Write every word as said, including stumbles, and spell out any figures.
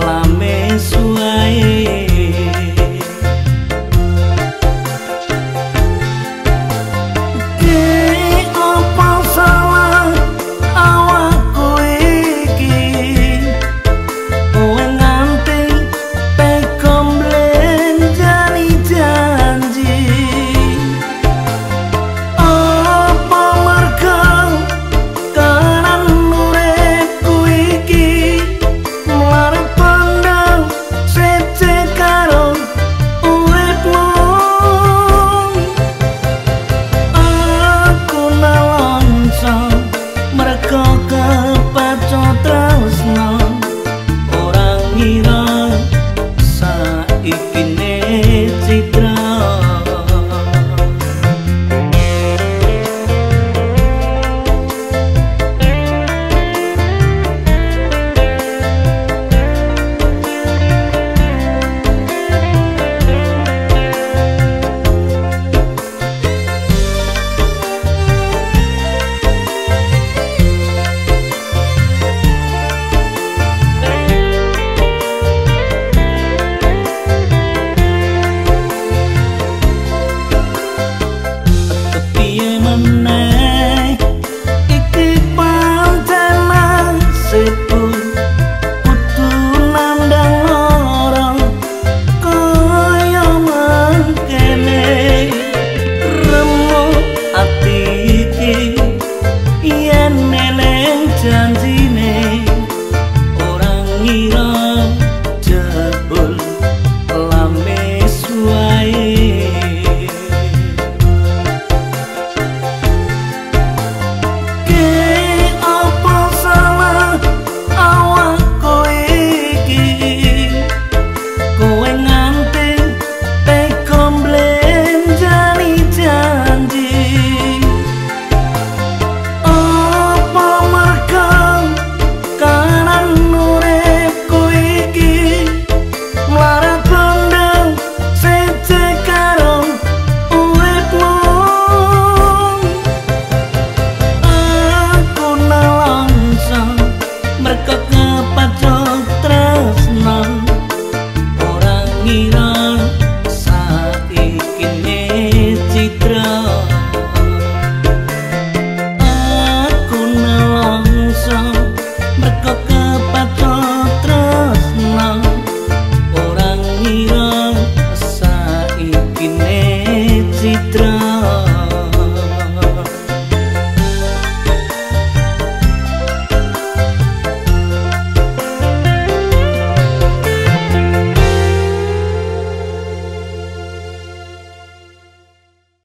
làm